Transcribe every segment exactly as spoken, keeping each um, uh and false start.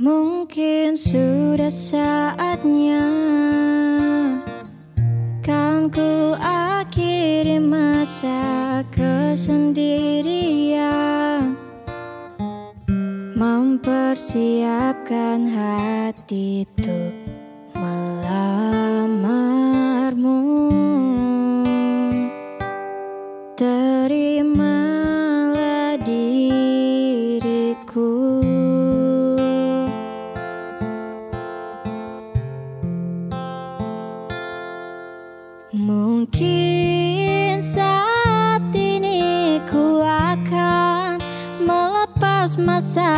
Mungkin sudah saatnya kan ku akhiri masa kesendirian, mempersiapkan hati untuk melamarmu. Terimalah diriku, mungkin saat ini ku akan melepas masa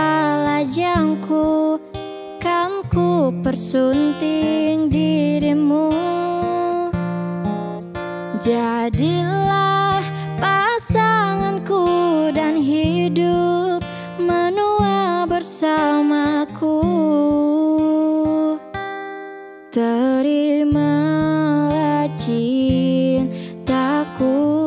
lajangku, kan ku persunting dirimu. Jadilah pasanganku dan hidup menua bersamaku. Terimalah cintaku,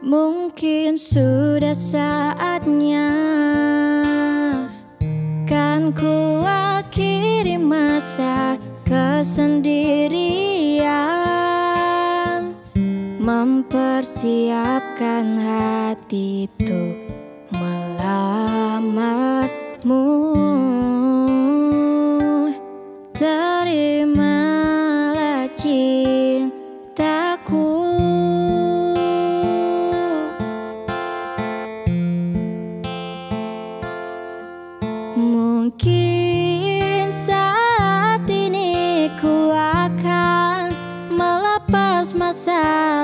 mungkin sudah saatnya kan ku akhiri masa kesendirian, mempersiapkan hati untuk melamarmu. Terimalah cintaku, mungkin saat ini ku akan melepas masa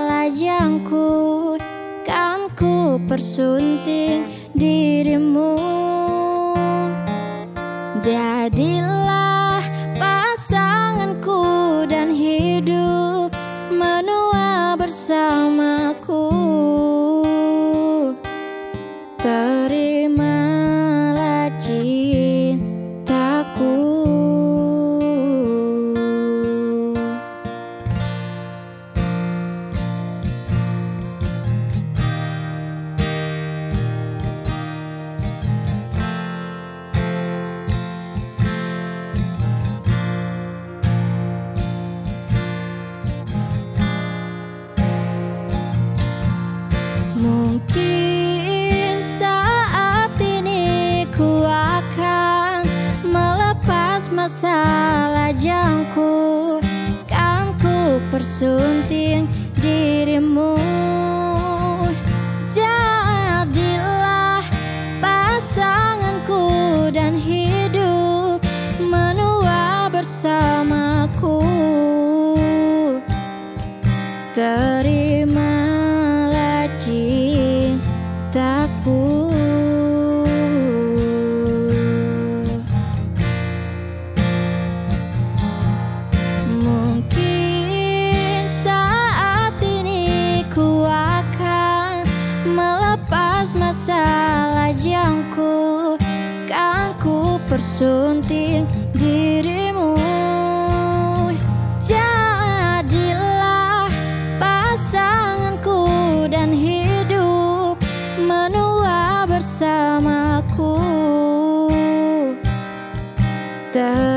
lajangku, kan ku persunting dirimu. Jadilah pasanganku dan hidup menua bersamaku. Terimalah cintaku, masa lajangku, kan ku persunting dirimu. Jadilah pasanganku dan hidup menua bersamaku. Terimalah cintaku, masa lajangku, kan ku persunting dirimu. Jadilah pasanganku dan hidup menua bersamaku.